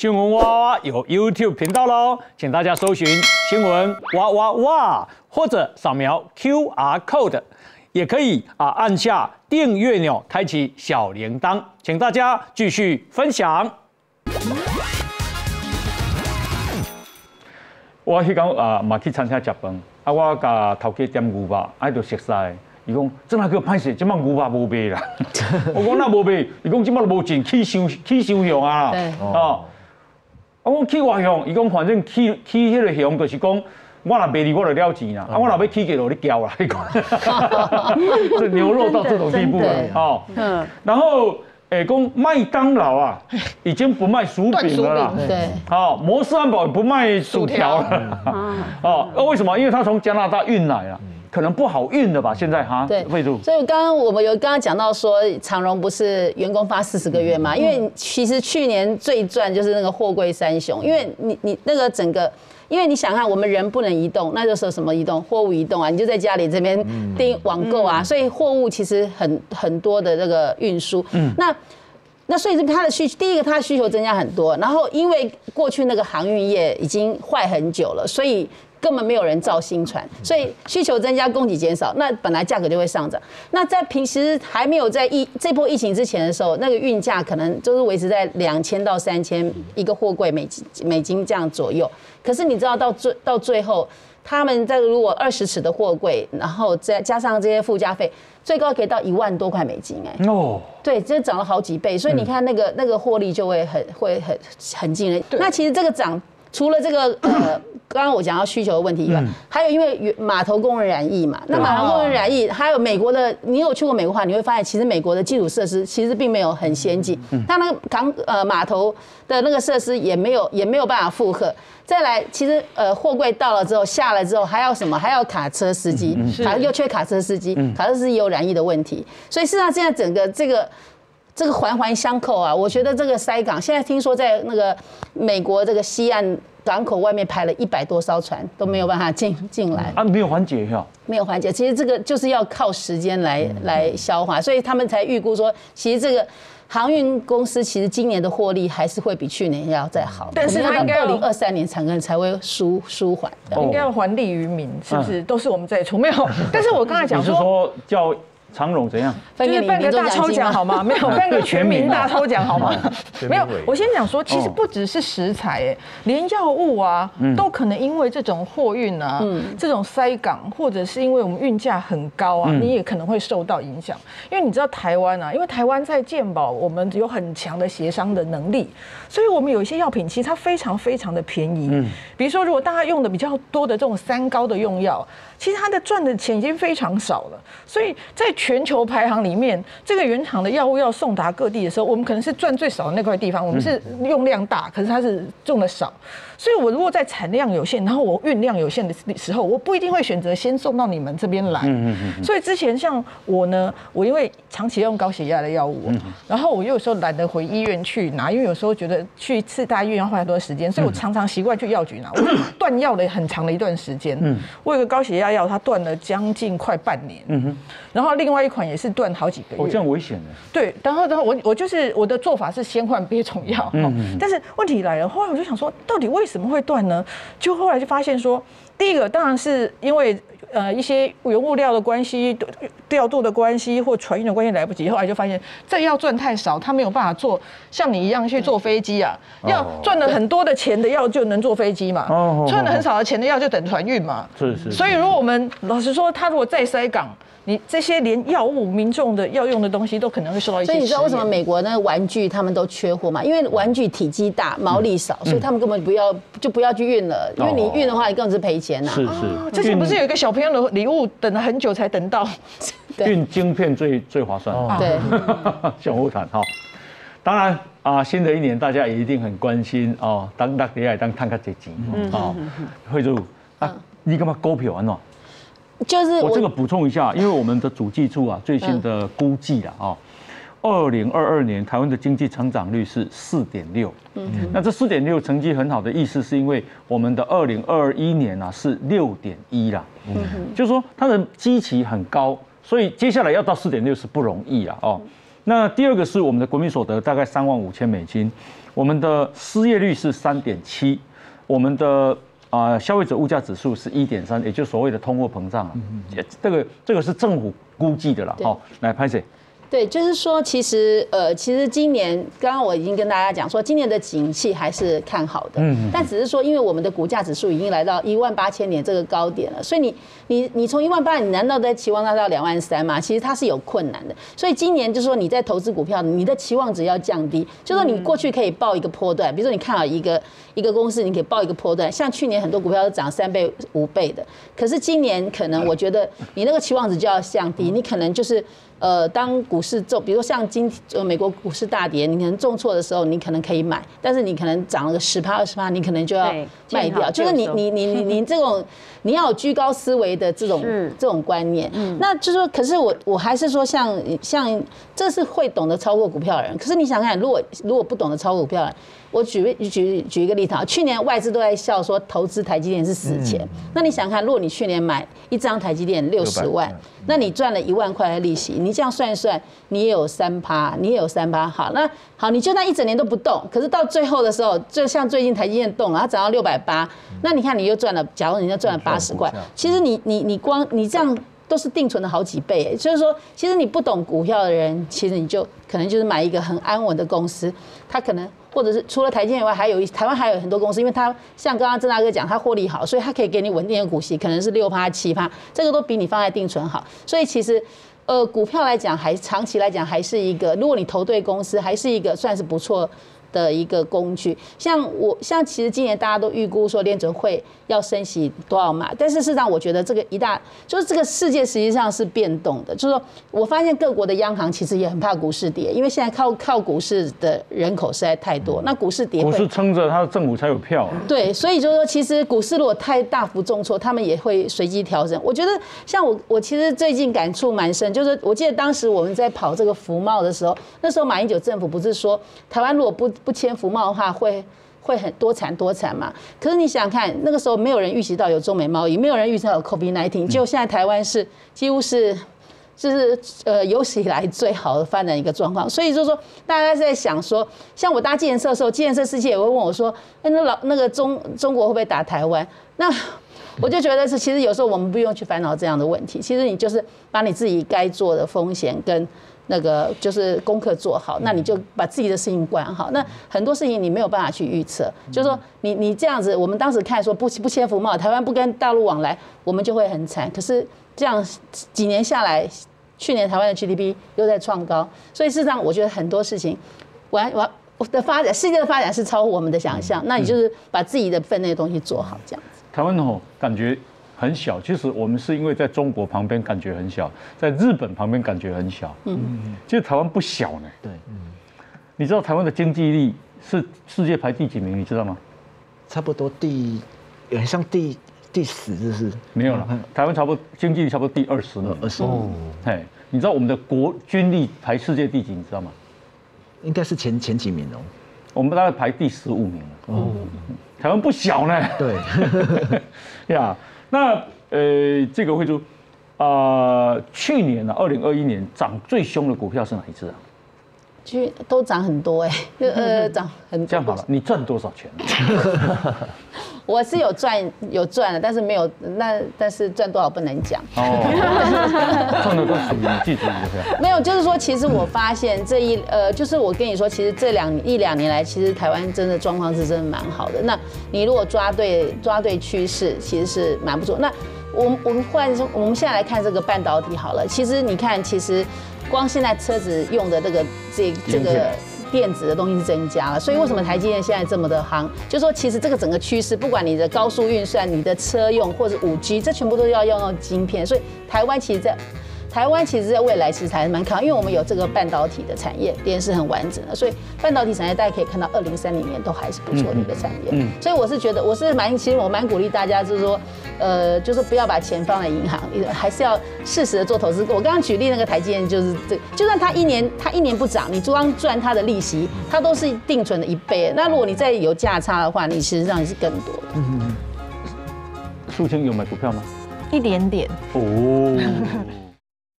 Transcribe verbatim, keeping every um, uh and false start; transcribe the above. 新闻哇哇哇有 YouTube 频道喽，请大家搜寻新闻哇哇哇，或者扫描 Q R Code， 也可以啊按下订阅钮，开启小铃铛，请大家继续分享。 我迄天啊，嘛去餐廳食飯，啊，我甲頭家點牛肉，啊，就熟悉。伊講，真係叫歹勢，即擺牛肉無賣啦。我講那無賣，伊講即擺無錢，起傷起傷向啊。哦，我講起外向，伊講反正起起迄個向，就是講我若賣你，我就了錢啦。啊，我若要起價，就你交啦。伊講，這牛肉到這種地步了。哦，然後。 哎，公麦当劳啊，已经不卖薯饼了啦。对，好、哦，摩斯汉堡也不卖薯条了。哦，那、嗯、为什么？因为它从加拿大运来了，可能不好运了吧？现在哈。对，惠珠。所以刚刚我们有刚刚讲到说，长荣不是员工发四十个月嘛？因为其实去年最赚就是那个货柜三雄，因为你你那个整个。 因为你想看，我们人不能移动，那就是什么移动？货物移动啊，你就在家里这边订网购啊，嗯、所以货物其实很很多的这个运输。嗯，那那所以它的需，第一个它的需求增加很多，然后因为过去那个航运业已经坏很久了，所以。 根本没有人造新船，所以需求增加，供给减少，那本来价格就会上涨。那在平时还没有在疫这波疫情之前的时候，那个运价可能就是维持在两千到三千一个货柜美美金这样左右。可是你知道到最到最后，他们在如果二十尺的货柜，然后再加上这些附加费，最高可以到一万多块美金哎、欸。哦，对，这涨了好几倍，所以你看那个那个获利就会很会很很惊人。那其实这个涨。 除了这个呃，刚刚我讲到需求的问题以外，嗯、还有因为码头工人染疫嘛，那码头工人染疫，还有美国的，你有去过美国的话，你会发现其实美国的基础设施其实并没有很先进，它、嗯、那个港呃码头的那个设施也没有也没有办法负荷。再来，其实呃货柜到了之后下了之后还要什么？还要卡车司机，嗯、卡又缺卡车司机，嗯、卡车司机也有染疫的问题，所以事实上现在整个这个。 这个环环相扣啊，我觉得这个塞港现在听说在那个美国这个西岸港口外面排了一百多艘船都没有办法进进来啊，没有缓解哈，没有缓解。其实这个就是要靠时间来来消化，所以他们才预估说，其实这个航运公司其实今年的获利还是会比去年要再好，但是它应该二零二三年才能才会舒舒缓，应该要还利于民，是不是？都是我们在出没有，但是我刚才讲说，你是说叫。 长荣怎样？就是办个大抽奖好吗？没有办个全民大抽奖好吗？没有。我先讲说，其实不只是食材，哎，连药物啊，都可能因为这种货运啊，这种塞港，或者是因为我们运价很高啊，你也可能会受到影响。因为你知道台湾啊，因为台湾在健保，我们有很强的协商的能力，所以我们有一些药品其实它非常非常的便宜。嗯，比如说如果大家用的比较多的这种三高的用药，其实它的赚的钱已经非常少了，所以在 全球排行里面，这个原厂的药物要送达各地的时候，我们可能是赚最少的那块地方。我们是用量大，可是它是用的少。所以我如果在产量有限，然后我运量有限的时候，我不一定会选择先送到你们这边来。所以之前像我呢，我因为长期用高血压的药物，然后我有时候懒得回医院去拿，因为有时候觉得去一次大医院要花很多时间，所以我常常习惯去药局拿。我断药了很长的一段时间。我有个高血压药，它断了将近快半年。然后另 另外一款也是断好几个月，哦，这样危险的。对，然后，然后我我就是我的做法是先换别种药，嗯，但是问题来了，后来我就想说，到底为什么会断呢？就后来就发现说，第一个当然是因为呃一些原物料的关系、调度的关系或船运的关系来不及，后来就发现这药赚太少，他没有办法做像你一样去坐飞机啊，要赚了很多的钱的药就能坐飞机嘛，哦，赚了很少的钱的药就等船运嘛，是是。所以如果我们老实说，他如果再塞港。 你这些连药物、民众的要用的东西都可能会受到一些。所以你知道为什么美国那玩具他们都缺货嘛？因为玩具体积大、毛利少，所以他们根本不要就不要去运了，因为你运的话，你更是赔钱呐。是是。之前不是有一个小朋友的礼物等了很久才等到，运晶片最最划算。对，小乌坦哈。当然啊，新的一年大家也一定很关心哦，当当底下当赚较侪钱哦。惠珠啊，你干嘛股票安怎？ 就是我这个补充一下，因为我们的主计处啊最新的估计啦啊，二零二二年台湾的经济成长率是四点六，嗯，那这四点六成绩很好的意思是因为我们的二零二一年啊是六点一啦，嗯，就是说它的基期很高，所以接下来要到四点六是不容易啦哦。那第二个是我们的国民所得大概三万五千美金，我们的失业率是三点七，我们的啊、呃、消费者物价指数是一点三，也就是所谓的通货膨胀啊。这个这个是政府估计的啦。好，来拍谁？ 对，就是说，其实，呃，其实今年，刚刚我已经跟大家讲说，今年的景气还是看好的，嗯，但只是说，因为我们的股价指数已经来到一万八千点这个高点了，所以你，你，你从一万八，你难道在期望它到两万三吗？其实它是有困难的，所以今年就是说，你在投资股票，你的期望值要降低，就说你过去可以报一个波段，比如说你看好一个一个公司，你可以报一个波段，像去年很多股票都涨三倍、五倍的，可是今年可能我觉得你那个期望值就要降低，你可能就是。 呃，当股市重，比如像今呃美国股市大跌，你可能重挫的时候，你可能可以买，但是你可能涨了个十趴二十趴，你可能就要卖掉。就是你你你你你这种，你要有居高思维的这种这种观念。嗯、那就是说，可是我我还是说像，像像这是会懂得操作股票的人。可是你想想看，如果如果不懂得操作股票的人，我举举举一个例子啊，去年外资都在笑说投资台积电是死钱，嗯、那你想想看，如果你去年买一张台积电六十万，那你赚了一万块的利息。 你这样算一算，你也有三趴，你也有三趴。好，那好，你就那一整年都不动，可是到最后的时候，就像最近台积电动了，它涨到六百八，那你看你又赚了，假如人家赚了八十块，其实你你你光你这样都是定存的好几倍，所以说，其实你不懂股票的人，其实你就可能就是买一个很安稳的公司，它可能。 或者是除了台积电以外，还有一台湾还有很多公司，因为它像刚刚郑大哥讲，它获利好，所以它可以给你稳定的股息，可能是六趴七趴，这个都比你放在定存好。所以其实，呃，股票来讲，还长期来讲还是一个，如果你投对公司，还是一个算是不错的一个工具。像我像其实今年大家都预估说联准会要升息多少码，但是事实上我觉得这个一大就是这个世界实际上是变动的，就是说我发现各国的央行其实也很怕股市跌，因为现在靠靠股市的人口实在太。 多那股市跌，股市撑着它的政府才有票、啊。对，所以就是说，其实股市如果太大幅重挫，他们也会随机调整。我觉得像我，我其实最近感触蛮深，就是我记得当时我们在跑这个服贸的时候，那时候马英九政府不是说台湾如果不不签服贸的话，会会很多惨多惨嘛？可是你想想看，那个时候没有人预期到有中美贸易，没有人预期到有 COVID 十九， 结果现在台湾是几乎是。 就是呃有史以来最好的发展一个状况，所以就是说大家在想说，像我搭计程车的时候，计程车司机也会问我说，哎，那老那个中中国会不会打台湾？那我就觉得是，其实有时候我们不用去烦恼这样的问题，其实你就是把你自己该做的风险跟。 那个就是功课做好，那你就把自己的事情管好。那很多事情你没有办法去预测，就是说你你这样子，我们当时看说不不签服贸，台湾不跟大陆往来，我们就会很惨。可是这样几年下来，去年台湾的 G D P 又在创高，所以事实上我觉得很多事情完完的发展，世界的发展是超乎我们的想象。那你就是把自己的分内的东西做好，这样子。台湾哦，感觉。 很小，其实我们是因为在中国旁边感觉很小，在日本旁边感觉很小，嗯，其实台湾不小呢。对，嗯，你知道台湾的经济力是世界排第几名？你知道吗？差不多第，好像第第十就是。没有了，台湾差不多经济力差不多第二十名。二十哦，哎，你知道我们的国军力排世界第几？你知道吗？应该是前前几名哦。 我们大概排第十五名哦，台湾不小呢。对，呀，那呃，这个惠珠啊，去年呢、啊，二零二一年涨最凶的股票是哪一只啊？去都涨很多哎、欸，呃，涨很多。这样好了，你赚多少钱？我是有赚有赚的，但是没有那但是赚多少不能讲。哦，赚的都属于你自己的股票。没有，就是说，其实我发现这一呃，就是我跟你说，其实这两一两年来，其实台湾真的状况是真的蛮好的。那你如果抓对抓对趋势，其实是蛮不错。那我我们换我们现在来看这个半导体好了。其实你看，其实光现在车子用的这个这这个。 电子的东西是增加了，所以为什么台积电现在这么的夯？就是说，其实这个整个趋势，不管你的高速运算、你的车用或者五 G， 这全部都要用到晶片。所以台湾其实在台湾其实在未来其实还是蛮看好，因为我们有这个半导体的产业链是很完整的，所以半导体产业大家可以看到，二零三零年都还是不错的一个产业。嗯，所以我是觉得，我是蛮其实我蛮鼓励大家，就是说，呃，就是不要把钱放在银行，还是要适时的做投资。我刚刚举例那个台积电就是这，就算它一年它一年不涨，你光赚它的利息，它都是定存的一倍。那如果你再有价差的话，你其实上是更多的。嗯，素卿有买股票吗？一点点。哦。